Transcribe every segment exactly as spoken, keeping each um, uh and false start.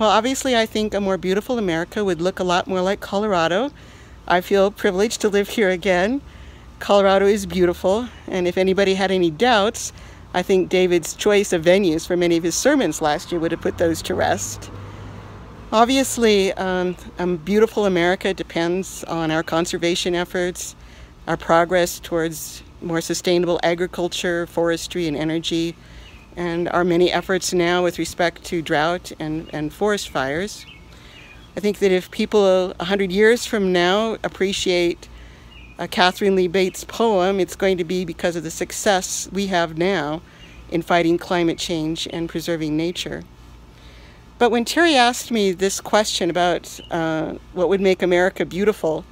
Well, obviously I think a more beautiful America would look a lot more like Colorado. I feel privileged to live here again. Colorado is beautiful, and if anybody had any doubts, I think David's choice of venues for many of his sermons last year would have put those to rest. Obviously, um, a beautiful America depends on our conservation efforts, our progress towards more sustainable agriculture, forestry, and energy, and our many efforts now with respect to drought and, and forest fires. I think that if people a hundred years from now appreciate uh, Katharine Lee Bates' poem, it's going to be because of the success we have now in fighting climate change and preserving nature. But when Terry asked me this question about uh, what would make America beautiful,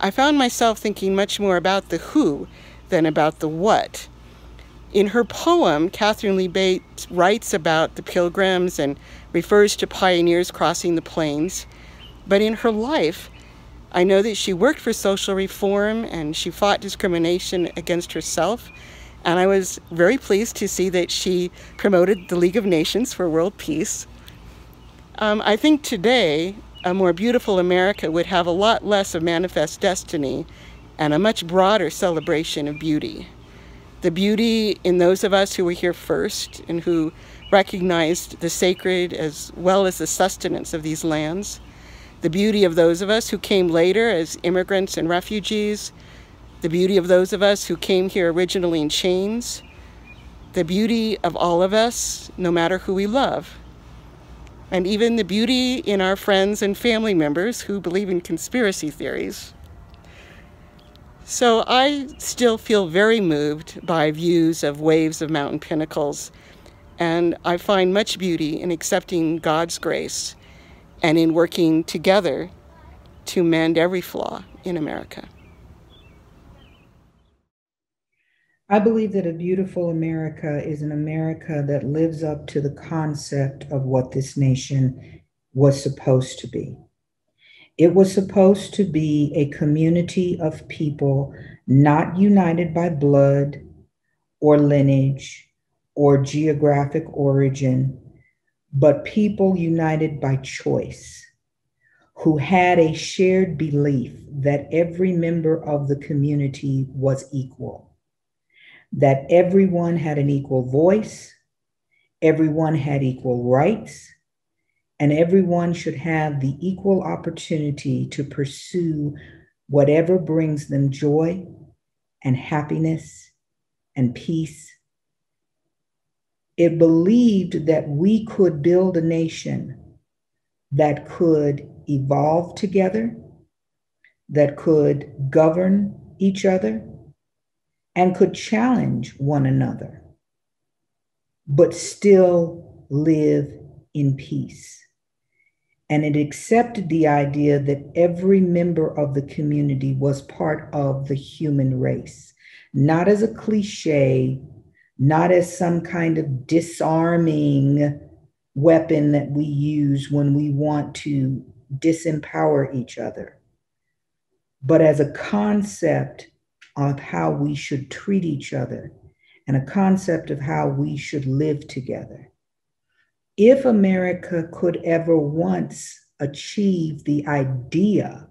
I found myself thinking much more about the who than about the what. In her poem, Katharine Lee Bates writes about the Pilgrims and refers to pioneers crossing the plains. But in her life, I know that she worked for social reform and she fought discrimination against herself. And I was very pleased to see that she promoted the League of Nations for world peace. Um, I think today, a more beautiful America would have a lot less of manifest destiny and a much broader celebration of beauty. The beauty in those of us who were here first and who recognized the sacred as well as the sustenance of these lands. The beauty of those of us who came later as immigrants and refugees. The beauty of those of us who came here originally in chains. The beauty of all of us, no matter who we love. And even the beauty in our friends and family members who believe in conspiracy theories. So I still feel very moved by views of waves of mountain pinnacles, and I find much beauty in accepting God's grace and in working together to mend every flaw in America. I believe that a beautiful America is an America that lives up to the concept of what this nation was supposed to be. It was supposed to be a community of people not united by blood or lineage or geographic origin, but people united by choice, who had a shared belief that every member of the community was equal. That everyone had an equal voice, everyone had equal rights, and everyone should have the equal opportunity to pursue whatever brings them joy and happiness and peace. It believed that we could build a nation that could evolve together, that could govern each other, and could challenge one another, but still live in peace. And it accepted the idea that every member of the community was part of the human race, not as a cliche, not as some kind of disarming weapon that we use when we want to disempower each other, but as a concept of how we should treat each other and a concept of how we should live together. If America could ever once achieve the idea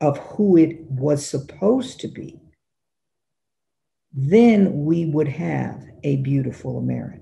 of who it was supposed to be, then we would have a beautiful America.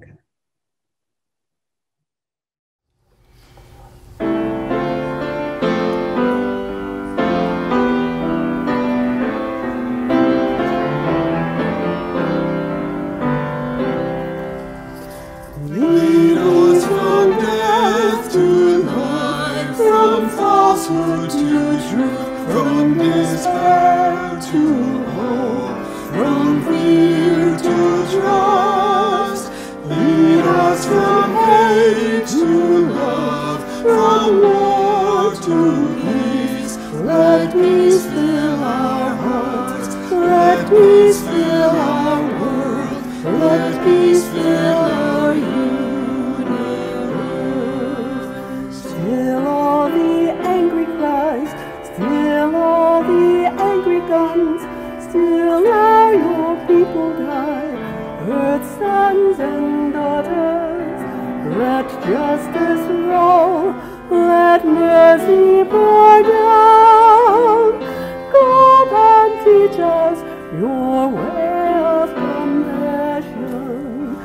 To truth, from despair to hope, from fear to trust, lead us from hate to love, from war to peace. Let peace fill our hearts, let peace fill our world, let peace fill our universe. Still all the still all the angry guns, still all your people die, earth's sons and daughters, let justice roll. Let mercy pour down. Come and teach us your way of compassion.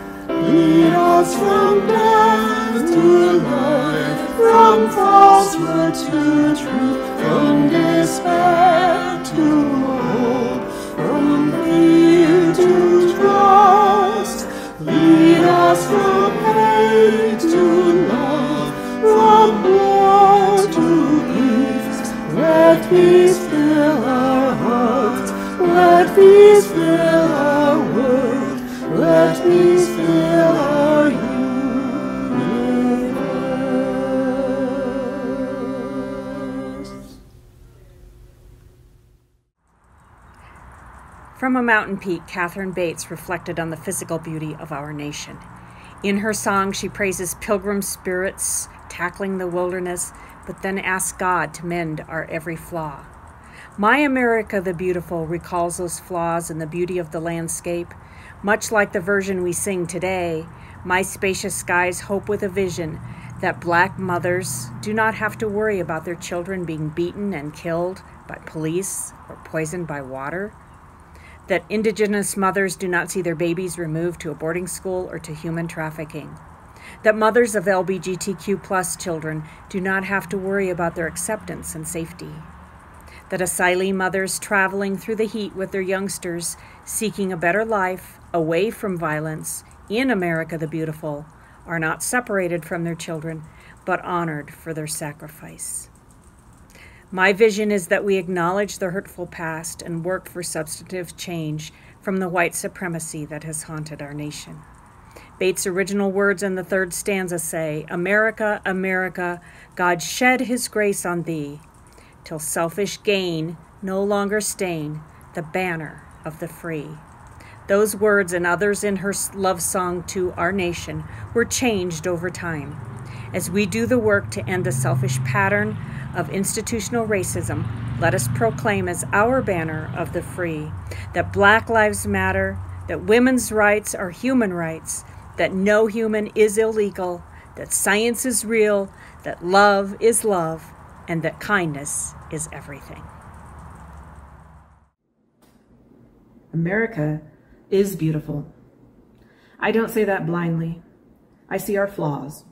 Lead us from death to life, from falsehood to truth, from despair to hope, from fear to trust. Lead us from hate to love, from war to peace. Let peace fill our hearts, let peace fill our world, let peace fill our universe. From a mountain peak, Katharine Bates reflected on the physical beauty of our nation. In her song, she praises pilgrim spirits tackling the wilderness, but then asks God to mend our every flaw. My America the Beautiful recalls those flaws and the beauty of the landscape. Much like the version we sing today, my spacious skies hope with a vision that black mothers do not have to worry about their children being beaten and killed by police or poisoned by water. That indigenous mothers do not see their babies removed to a boarding school or to human trafficking. That mothers of L G B T Q plus children do not have to worry about their acceptance and safety. That asylee mothers traveling through the heat with their youngsters, seeking a better life, away from violence, in America the Beautiful, are not separated from their children, but honored for their sacrifice. My vision is that we acknowledge the hurtful past and work for substantive change from the white supremacy that has haunted our nation. Bates' original words in the third stanza say, America, America, God shed his grace on thee, till selfish gain no longer stain the banner of the free. Those words and others in her love song to our nation were changed over time. As we do the work to end the selfish pattern of institutional racism, let us proclaim as our banner of the free that Black Lives Matter, that women's rights are human rights, that no human is illegal, that science is real, that love is love, and that kindness is everything. America is beautiful. I don't say that blindly. I see our flaws.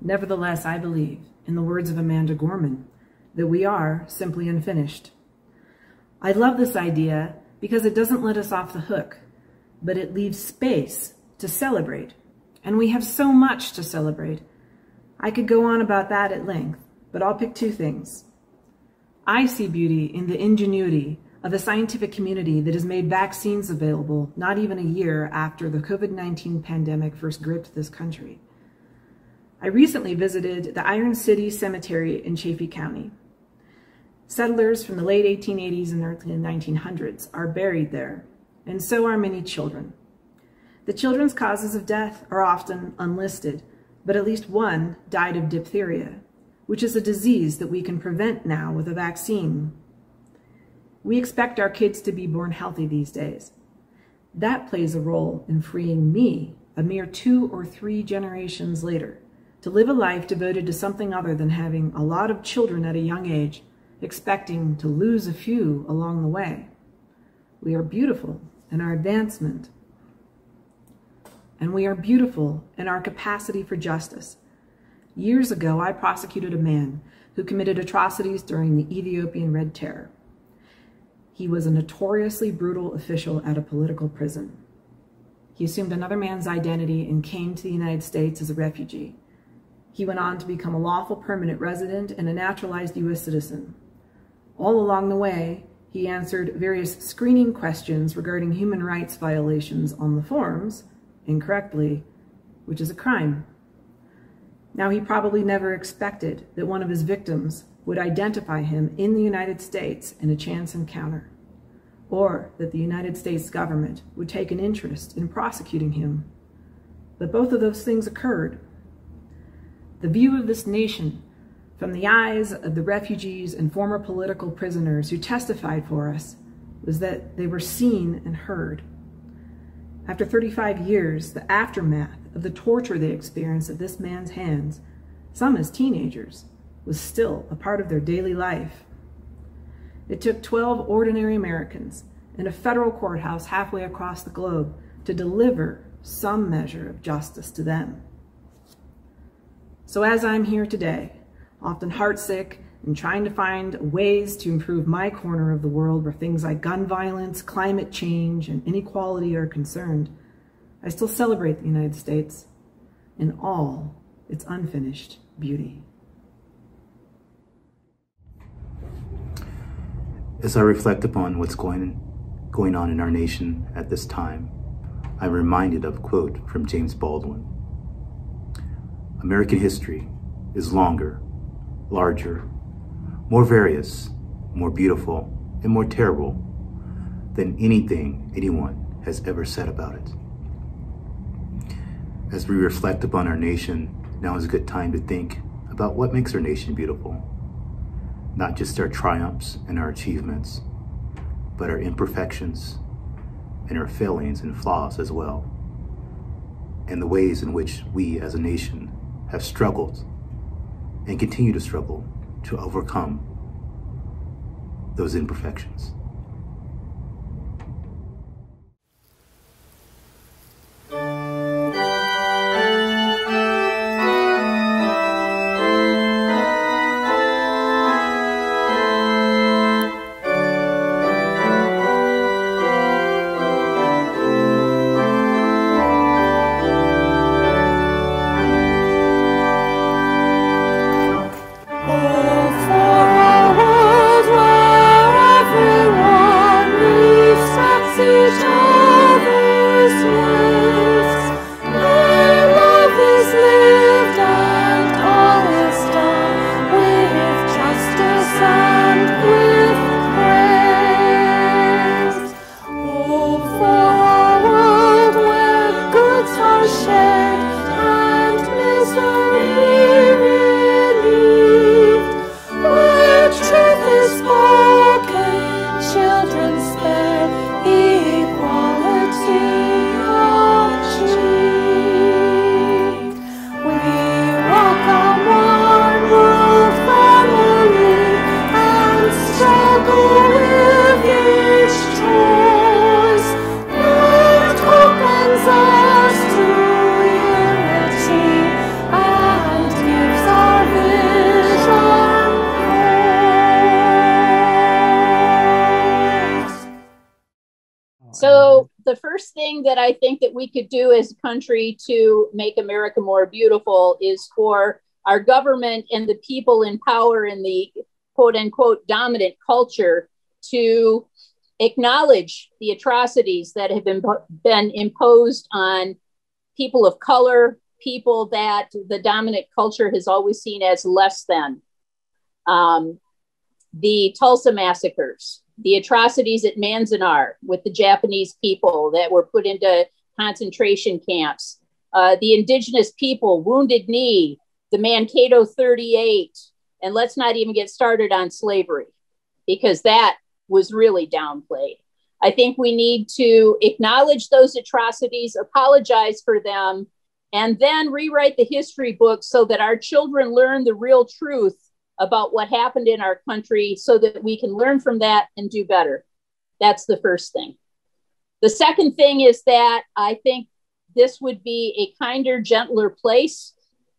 Nevertheless, I believe, in the words of Amanda Gorman, that we are simply unfinished. I love this idea because it doesn't let us off the hook, but it leaves space to celebrate. And we have so much to celebrate. I could go on about that at length, but I'll pick two things. I see beauty in the ingenuity of a scientific community that has made vaccines available not even a year after the COVID nineteen pandemic first gripped this country. I recently visited the Iron City Cemetery in Chaffee County. Settlers from the late eighteen eighties and early nineteen hundreds are buried there, and so are many children. The children's causes of death are often unlisted, but at least one died of diphtheria, which is a disease that we can prevent now with a vaccine. We expect our kids to be born healthy these days. That plays a role in freeing me a mere two or three generations later to live a life devoted to something other than having a lot of children at a young age, expecting to lose a few along the way. We are beautiful in our advancement, and we are beautiful in our capacity for justice. Years ago, I prosecuted a man who committed atrocities during the Ethiopian Red Terror. He was a notoriously brutal official at a political prison. He assumed another man's identity and came to the United States as a refugee. He went on to become a lawful permanent resident and a naturalized U S citizen. All along the way, he answered various screening questions regarding human rights violations on the forms incorrectly, which is a crime. Now, he probably never expected that one of his victims would identify him in the United States in a chance encounter, or that the United States government would take an interest in prosecuting him. But both of those things occurred. The view of this nation from the eyes of the refugees and former political prisoners who testified for us was that they were seen and heard. After thirty-five years, the aftermath of the torture they experienced at this man's hands, some as teenagers, was still a part of their daily life. It took twelve ordinary Americans in a federal courthouse halfway across the globe to deliver some measure of justice to them. So as I'm here today, often heartsick and trying to find ways to improve my corner of the world where things like gun violence, climate change, and inequality are concerned, I still celebrate the United States in all its unfinished beauty. As I reflect upon what's going, going on in our nation at this time, I'm reminded of a quote from James Baldwin. American history is longer, larger, more various, more beautiful, and more terrible than anything anyone has ever said about it. As we reflect upon our nation, now is a good time to think about what makes our nation beautiful. Not just our triumphs and our achievements, but our imperfections and our failings and flaws as well, and the ways in which we as a nation have struggled and continue to struggle to overcome those imperfections. That I think that we could do as a country to make America more beautiful is for our government and the people in power in the quote unquote dominant culture to acknowledge the atrocities that have been, been imposed on people of color, people that the dominant culture has always seen as less than. Um, the Tulsa massacres, the atrocities at Manzanar with the Japanese people that were put into concentration camps, uh, the indigenous people, Wounded Knee, the Mankato thirty-eight, and let's not even get started on slavery because that was really downplayed. I think we need to acknowledge those atrocities, apologize for them, and then rewrite the history book so that our children learn the real truth about what happened in our country so that we can learn from that and do better. That's the first thing. The second thing is that I think this would be a kinder, gentler place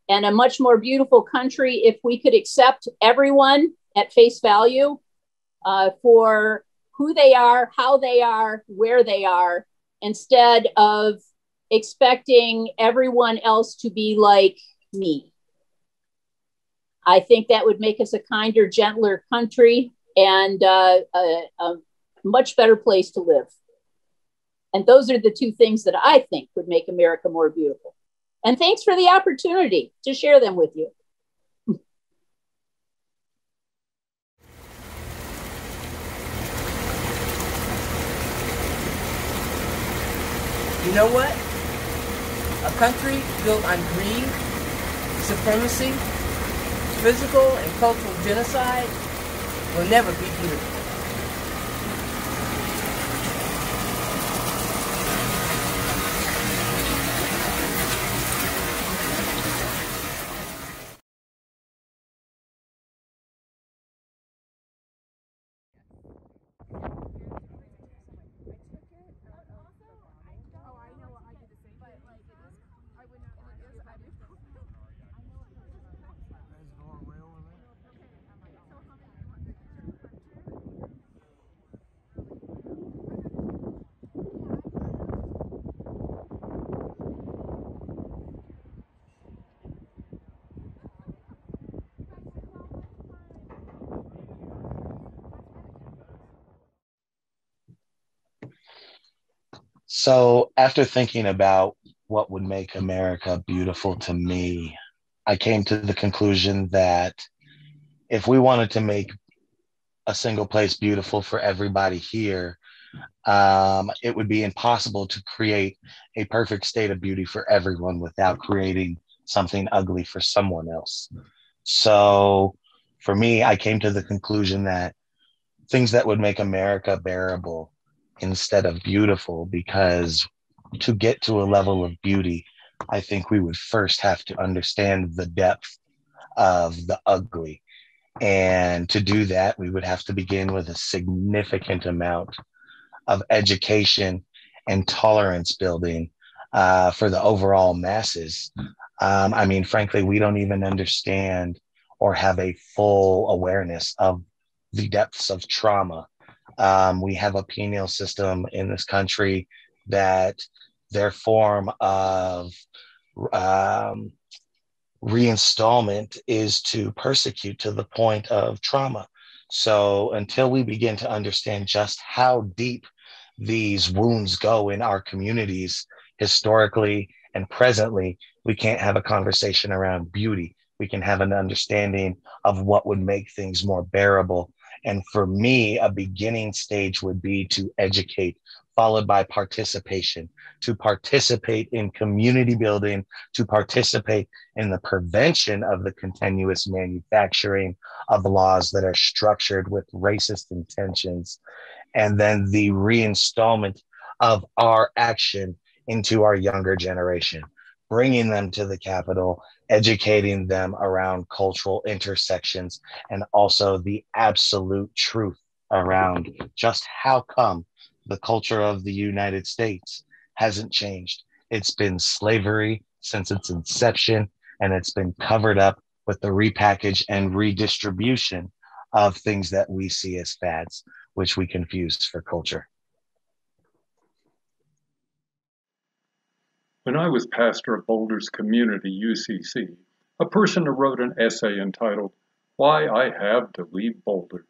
and a much more beautiful country if we could accept everyone at face value uh, for who they are, how they are, where they are, instead of expecting everyone else to be like me. I think that would make us a kinder, gentler country and uh, a, a much better place to live. And those are the two things that I think would make America more beautiful. And thanks for the opportunity to share them with you. You know what? A country built on greed, supremacy, physical and cultural genocide will never be beautiful. So after thinking about what would make America beautiful to me, I came to the conclusion that if we wanted to make a single place beautiful for everybody here, um, it would be impossible to create a perfect state of beauty for everyone without creating something ugly for someone else. So for me, I came to the conclusion that things that would make America bearable instead of beautiful, because to get to a level of beauty, I think we would first have to understand the depth of the ugly. And to do that, we would have to begin with a significant amount of education and tolerance building uh, for the overall masses. Um, I mean, frankly, we don't even understand or have a full awareness of the depths of trauma. Um, we have a penal system in this country that their form of um, reinstallment is to persecute to the point of trauma. So until we begin to understand just how deep these wounds go in our communities historically and presently, we can't have a conversation around beauty. We can have an understanding of what would make things more bearable. And for me, a beginning stage would be to educate, followed by participation, to participate in community building, to participate in the prevention of the continuous manufacturing of laws that are structured with racist intentions, and then the reinstallment of our action into our younger generation, bringing them to the Capitol, educating them around cultural intersections, and also the absolute truth around just how come the culture of the United States hasn't changed. It's been slavery since its inception, and it's been covered up with the repackage and redistribution of things that we see as fads, which we confuse for culture. When I was pastor of Boulder's community, U C C, a person wrote an essay entitled, "Why I Have to Leave Boulder."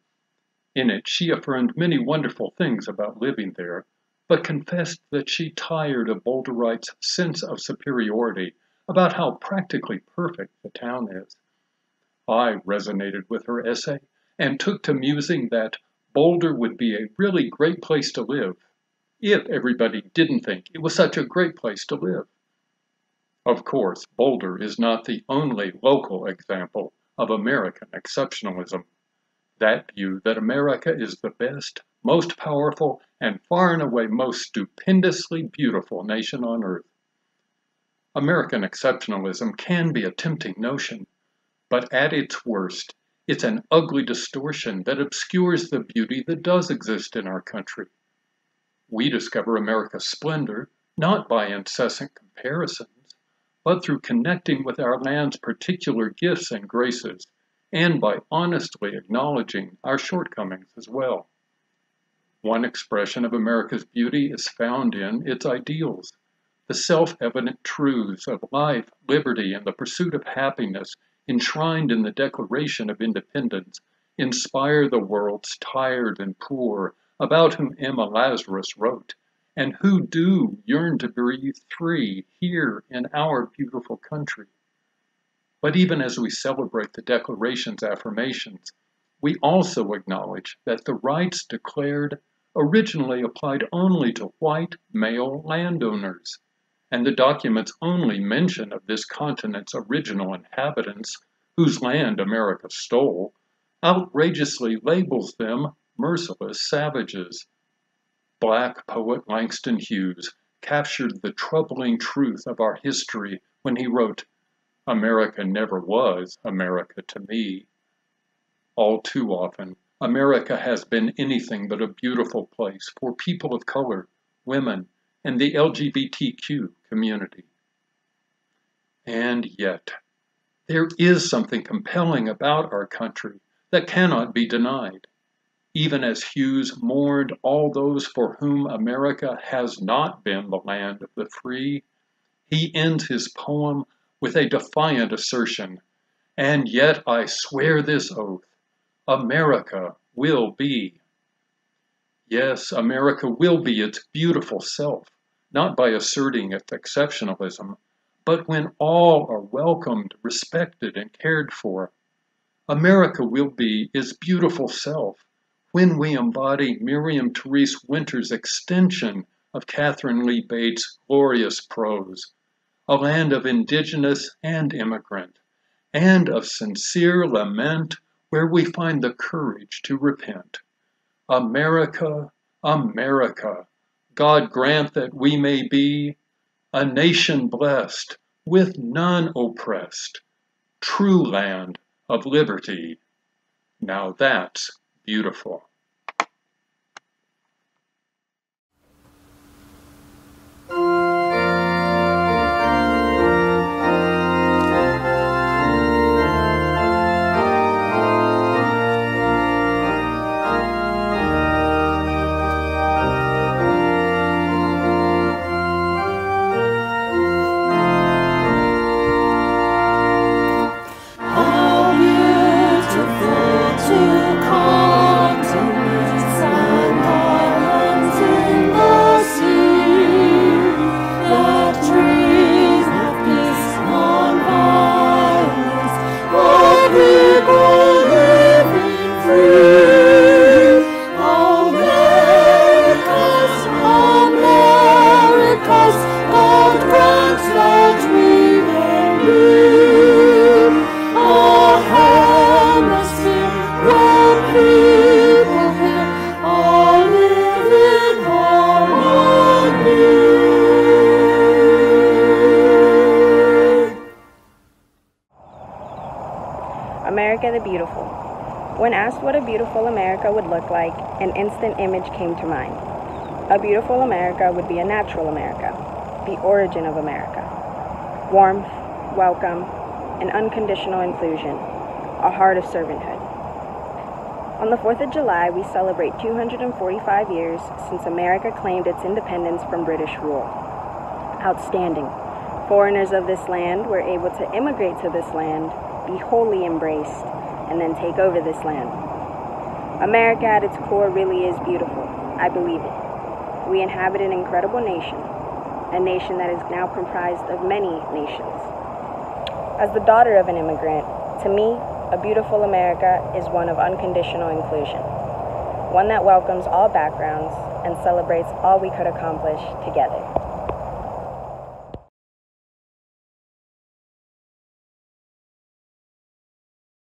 In it, she affirmed many wonderful things about living there, but confessed that she tired of Boulderites' sense of superiority about how practically perfect the town is. I resonated with her essay and took to musing that Boulder would be a really great place to live if everybody didn't think it was such a great place to live. Of course, Boulder is not the only local example of American exceptionalism. That view that America is the best, most powerful, and far and away most stupendously beautiful nation on earth. American exceptionalism can be a tempting notion, but at its worst, it's an ugly distortion that obscures the beauty that does exist in our country. We discover America's splendor not by incessant comparisons, but through connecting with our land's particular gifts and graces, and by honestly acknowledging our shortcomings as well. One expression of America's beauty is found in its ideals, the self-evident truths of life, liberty, and the pursuit of happiness enshrined in the Declaration of Independence inspire the world's tired and poor, about whom Emma Lazarus wrote, and who do yearn to breathe free here in our beautiful country. But even as we celebrate the Declaration's affirmations, we also acknowledge that the rights declared originally applied only to white male landowners, and the document's only mention of this continent's original inhabitants, whose land America stole, outrageously labels them merciless savages. Black poet Langston Hughes captured the troubling truth of our history when he wrote, "America never was America to me." All too often, America has been anything but a beautiful place for people of color, women, and the L G B T Q community. And yet, there is something compelling about our country that cannot be denied. Even as Hughes mourned all those for whom America has not been the land of the free, he ends his poem with a defiant assertion, "And yet I swear this oath, America will be." Yes, America will be its beautiful self, not by asserting its exceptionalism, but when all are welcomed, respected, and cared for. America will be its beautiful self when we embody Miriam Therese Winter's extension of Katharine Lee Bates' glorious prose, a land of indigenous and immigrant, and of sincere lament where we find the courage to repent. America, America, God grant that we may be a nation blessed, with none oppressed, true land of liberty. Now that's beautiful. An instant image came to mind. A beautiful America would be a natural America, the origin of America. Warmth, welcome, an unconditional inclusion, a heart of servanthood. On the fourth of July, we celebrate two hundred forty-five years since America claimed its independence from British rule. Outstanding. Foreigners of this land were able to immigrate to this land, be wholly embraced, and then take over this land. America at its core really is beautiful. I believe it. We inhabit an incredible nation, a nation that is now comprised of many nations. As the daughter of an immigrant, to me, a beautiful America is one of unconditional inclusion, one that welcomes all backgrounds and celebrates all we could accomplish together.